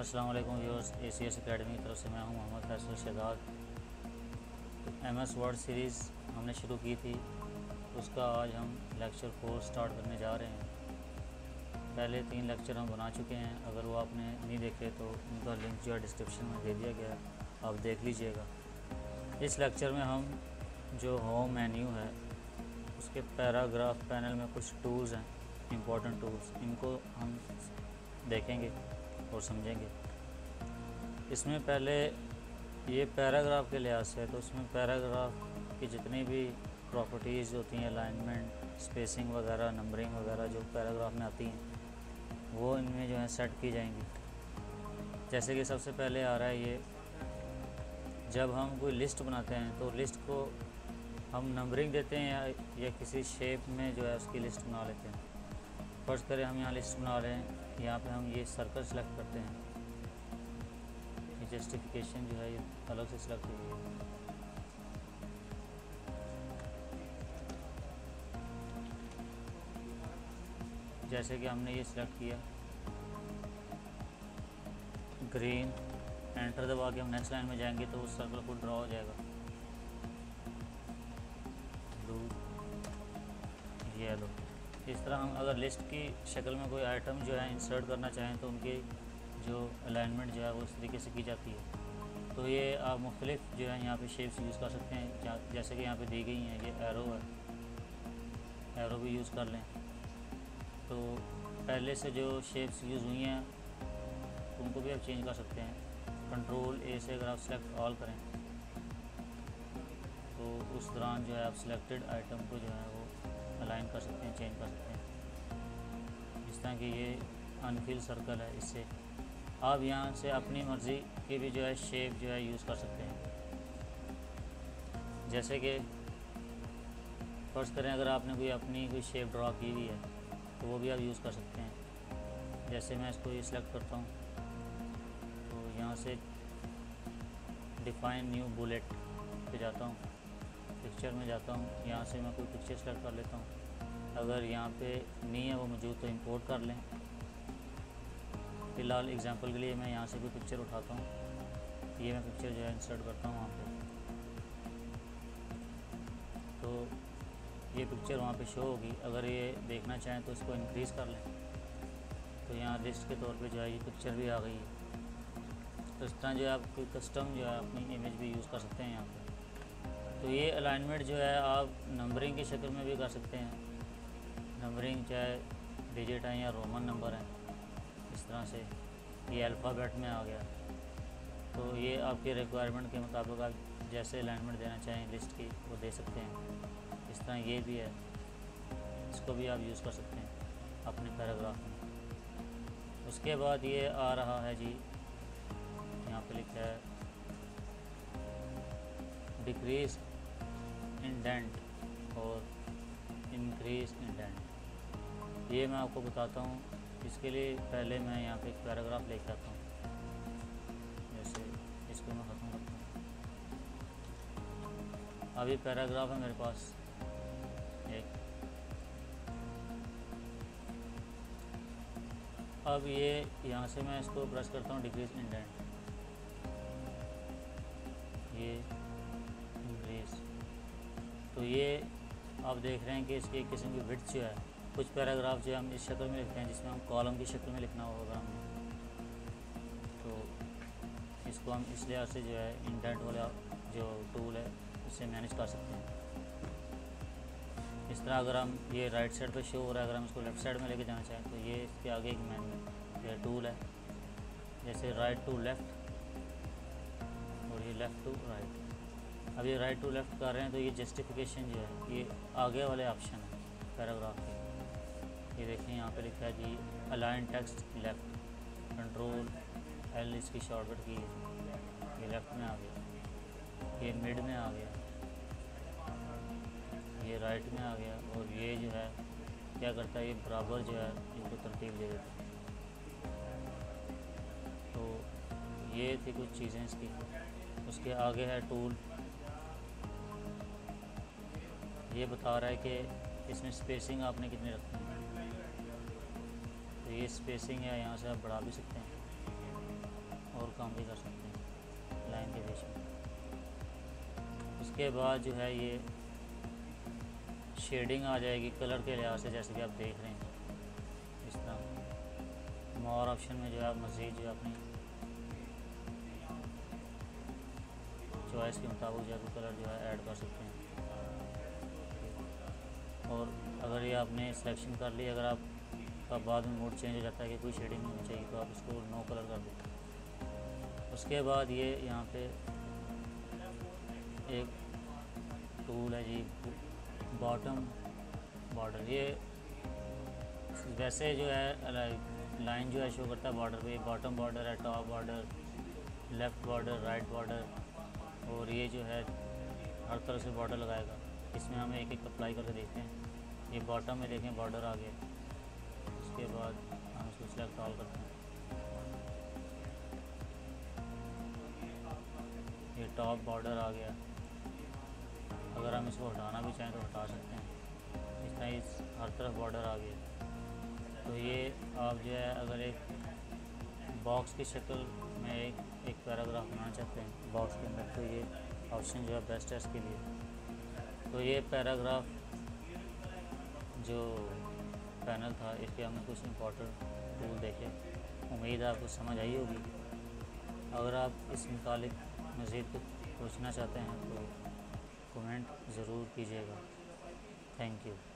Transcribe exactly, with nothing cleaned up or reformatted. अस्सलाम वालेकुम viewers, ARCS academy की तरफ से मैं हूं Mohammad Faisal Shahzad. M S word series हमने शुरू की थी, उसका आज हम लेक्चर फोर स्टार्ट करने जा रहे हैं। पहले तीन लेक्चर हम बना चुके हैं, अगर वो आपने नहीं देखे तो उनका लिंक जो है डिस्क्रिप्शन में दे दिया गया है, आप देख लीजिएगा। इस लेक्चर में हम जो होम मेन्यू है उसके पैराग्राफ पैनल में कुछ टूल्स हैं, इम्पोर्टेंट टूल्स, इनको हम देखेंगे और समझेंगे। इसमें पहले ये पैराग्राफ के लिहाज से है, तो उसमें पैराग्राफ की जितनी भी प्रॉपर्टीज़ होती हैं, अलाइनमेंट, स्पेसिंग वगैरह, नंबरिंग वगैरह जो पैराग्राफ में आती हैं वो इनमें जो है सेट की जाएंगी। जैसे कि सबसे पहले आ रहा है ये, जब हम कोई लिस्ट बनाते हैं तो लिस्ट को हम नंबरिंग देते हैं या, या किसी शेप में जो है उसकी लिस्ट बना लेते हैं। फर्ज करें हम यहाँ लिस्ट बना रहे हैं, यहाँ पे हम ये सर्कल सेलेक्ट करते हैं, ये जस्टिफिकेशन जो है ये अलग से सेलेक्ट हुई है। जैसे कि हमने ये सेलेक्ट किया ग्रीन, एंटर दबा के हम नेक्स्ट लाइन में जाएंगे तो उस सर्कल को ड्रॉ हो जाएगा। ब्लू, येलो, इस तरह हम अगर लिस्ट की शक्ल में कोई आइटम जो है इंसर्ट करना चाहें तो उनकी जो अलाइनमेंट जो है वो इस तरीके से की जाती है। तो ये आप मुख्तलिफ जो है यहाँ पे शेप्स यूज़ कर सकते हैं, जैसे कि यहाँ पे दी गई हैं। ये एरो है, एरो भी यूज़ कर लें तो पहले से जो शेप्स यूज़ हुई हैं तो उनको भी आप चेंज कर सकते हैं। कंट्रोल ए से अगर आप सेलेक्ट ऑल करें तो उस दौरान जो है आप सिलेक्टेड आइटम को जो है वो अलाइन कर सकते हैं, चेंज कर सकते हैं। जिस तरह कि ये अनफिल सर्कल है, इससे आप यहाँ से अपनी मर्ज़ी की भी जो है शेप जो है यूज़ कर सकते हैं। जैसे कि फर्ज करें अगर आपने कोई अपनी कोई शेप ड्रॉ की हुई है तो वो भी आप यूज़ कर सकते हैं। जैसे मैं इसको ये सिलेक्ट करता हूँ तो यहाँ से डिफाइन न्यू बुलेट पे जाता हूँ, पिक्चर में जाता हूँ, यहाँ से मैं कोई पिक्चर सेलेक्ट कर लेता हूँ। अगर यहाँ पे नहीं है वो मौजूद तो इंपोर्ट कर लें। फ़िलहाल एग्जांपल के लिए मैं यहाँ से कोई पिक्चर उठाता हूँ, ये मैं पिक्चर जो है इंसर्ट करता हूँ वहाँ पे, तो ये पिक्चर वहाँ पे शो होगी। अगर ये देखना चाहें तो इसको इंक्रीज़ कर लें, तो यहाँ लिस्ट के तौर पर जो है ये पिक्चर भी आ गई है। तो इस तरह जो है आप कोई कस्टम जो है अपनी इमेज भी यूज़ कर सकते हैं यहाँ पर। तो ये अलाइनमेंट जो है आप नंबरिंग की शक्ल में भी कर सकते हैं। नंबरिंग चाहे डिजिट हैं या रोमन नंबर हैं, इस तरह से ये अल्फ़ाबेट में आ गया। तो ये आपके रिक्वायरमेंट के मुताबिक आप जैसे अलाइनमेंट देना चाहें लिस्ट की वो दे सकते हैं। इस तरह ये भी है, इसको भी आप यूज़ कर सकते हैं अपने पैराग्राफ में। उसके बाद ये आ रहा है जी, यहाँ पर लिखा है डिक्रीज इंडेंट और इंक्रीज इंडेंट। ये मैं आपको बताता हूँ, इसके लिए पहले मैं यहाँ पे एक पैराग्राफ लेकर आता हूँ। जैसे इसको मैं ख़त्म करता हूँ। अभी पैराग्राफ है मेरे पास एक। अब ये यहाँ से मैं इसको ब्रश करता हूँ, डिक्रीज इंडेंट, ये इंक्रीज। तो ये आप देख रहे हैं कि इसकी एक किस्म की विड्थ जो है, कुछ पैराग्राफ जो हम इस शक्ल में लिखते हैं जिसमें हम कॉलम की शक्ल में लिखना होगा हमें, तो इसको हम इस लिहाज से जो है इंडेंट वाला जो टूल है उससे मैनेज कर सकते हैं। इस तरह अगर हम ये राइट साइड पे शो हो रहा है, अगर हम इसको लेफ़्ट साइड में लेके जाना चाहें तो ये इसके आगे एक मैन टूल है, जैसे राइट टू लेफ़्ट और ये लेफ़्ट टू राइट। अब ये राइट टू लेफ़्ट कर रहे हैं तो ये जस्टिफिकेशन जो है ये आगे वाले ऑप्शन है पैराग्राफ के। ये देखें यहाँ पे लिखा है जी align text left, control L इसकी शॉर्टकट की है, ये लेफ़्ट में आ गया, ये मिड में आ गया, ये राइट में आ गया, और ये जो है क्या करता है ये बराबर जो है इनको तरतीब दे देता है। तो ये थी कुछ चीज़ें इसकी। उसके आगे है टूल, ये बता रहा है कि इसमें स्पेसिंग आपने कितनी रखनी है, तो ये स्पेसिंग है, यहाँ से आप बढ़ा भी सकते हैं। और काम भी कर सकते हैं लाइन के बीच में। उसके बाद जो है ये शेडिंग आ जाएगी कलर के लिहाज से, जैसे कि आप देख रहे हैं इस तरह। मोर ऑप्शन में जो है आप मज़ीद जो अपनी चॉइस के मुताबिक जो है कलर जो है ऐड कर सकते हैं। और अगर ये आपने सिलेक्शन कर ली, अगर आप का बाद में मूड चेंज हो जाता है कि कोई शेडिंग नहीं होनी चाहिए, तो आप इसको नो कलर कर दें। उसके बाद ये यहाँ पे एक टूल है जी, बॉटम बॉर्डर। ये वैसे जो है लाइन जो है शो करता है बॉर्डर पे, बॉटम बॉर्डर है, top border, left border, right border, और ये जो है हर तरह से बॉर्डर लगाएगा। इसमें हम एक एक अप्लाई करके देखते हैं। ये बॉटम में देखें बॉर्डर आ गया, उसके बाद हम इसको सिलेक्ट ऑल करते हैं। ये टॉप बॉर्डर आ गया, अगर हम इसको हटाना भी चाहें तो हटा सकते हैं। इस तरह इस हर तरफ बॉर्डर आ गया। तो ये आप जो है अगर एक बॉक्स की शक्ल में एक एक पैराग्राफ बनाना चाहते हैं बॉक्स के अंदर, तो ये ऑप्शन जो है बेस्ट है इसके लिए। तो ये पैराग्राफ जो पैनल था, इस पर हमने कुछ इम्पोर्टेंट टूल देखे। उम्मीद है आपको समझ आई होगी। अगर आप इस मुतालिक मज़ीद पूछना चाहते हैं तो कमेंट ज़रूर कीजिएगा। Thank you.